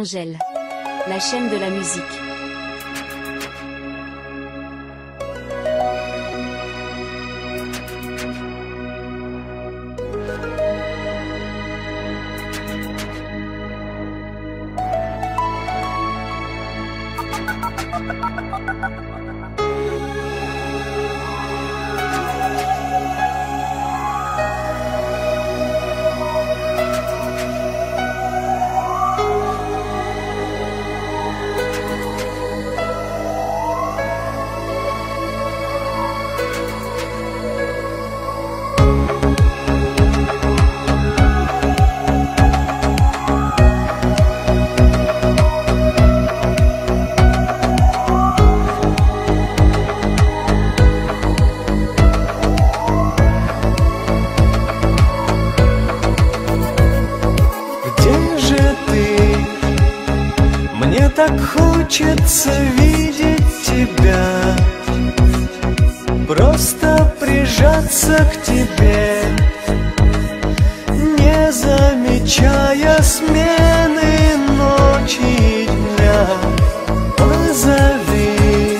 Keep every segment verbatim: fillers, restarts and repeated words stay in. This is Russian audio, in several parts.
Angèle, la chaîne de la musique. Мне так хочется видеть тебя, просто прижаться к тебе, не замечая смены ночи и дня. Позови,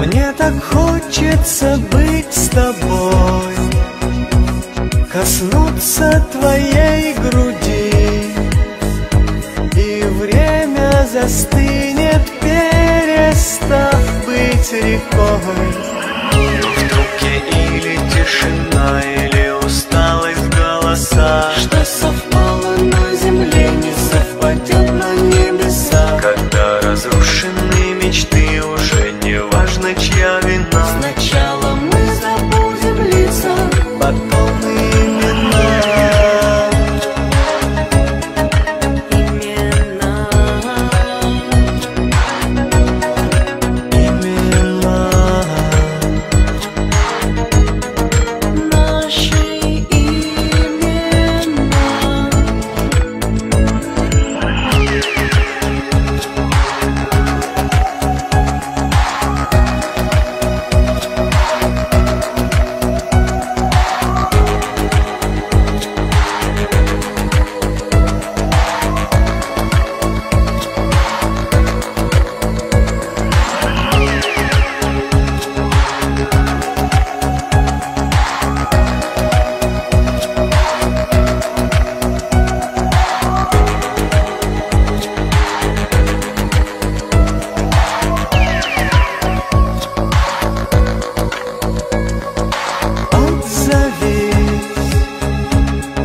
мне так хочется быть с тобой, коснуться твоей груди, и время застынет, перестав быть рекой. Вдруг я или тишина, или усталость голоса, что совпало на земле, не совпадет на небеса. Когда разрушены мечты, уже не важно, чья вина. Сначала мы забудем лица, потом и имена.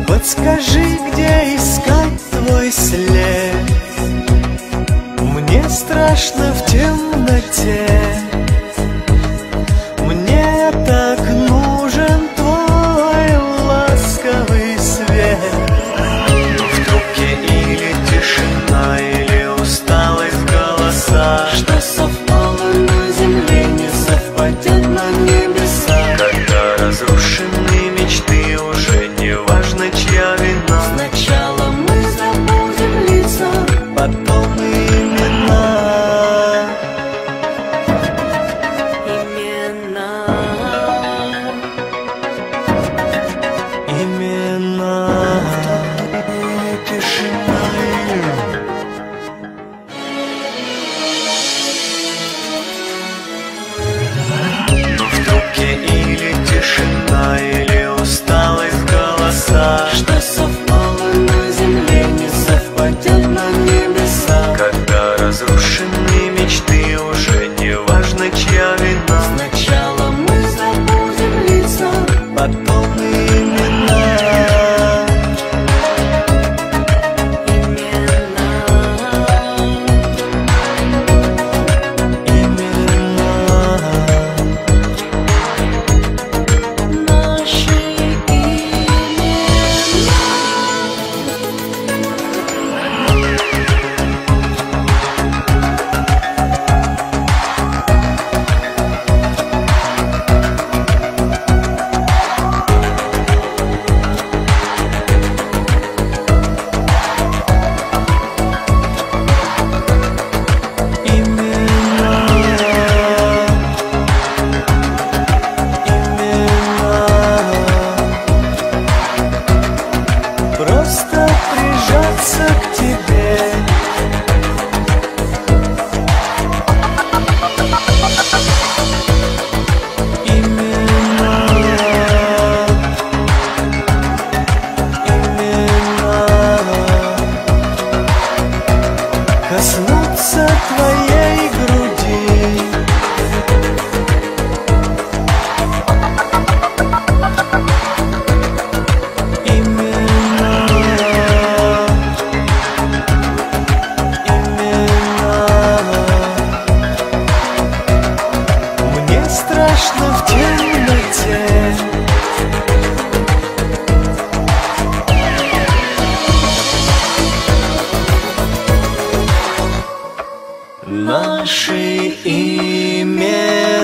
Подскажи, где искать твой след? Мне страшно в темноте, мне так нужен твой ласковый свет. Вдруг я или тишина, или усталость голоса, что совпало на земле, не совпадет на небеса. Когда разрушены мечты, уже не важно, чья вина. Сначала мы забудем лица, потом имена.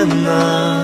Anna.